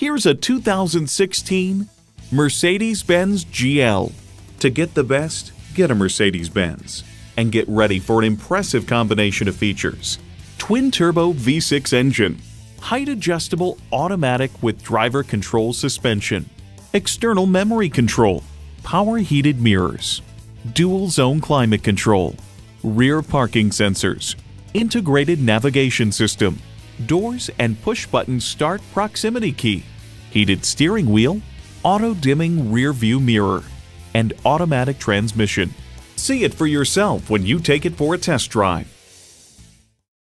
Here's a 2016 Mercedes-Benz GL. To get the best, get a Mercedes-Benz. And get ready for an impressive combination of features. Twin-turbo V6 engine, height-adjustable automatic with driver control suspension, external memory control, power heated mirrors, dual-zone climate control, rear parking sensors, integrated navigation system, doors and push-button start proximity key, heated steering wheel, auto-dimming rear-view mirror, and automatic transmission. See it for yourself when you take it for a test drive.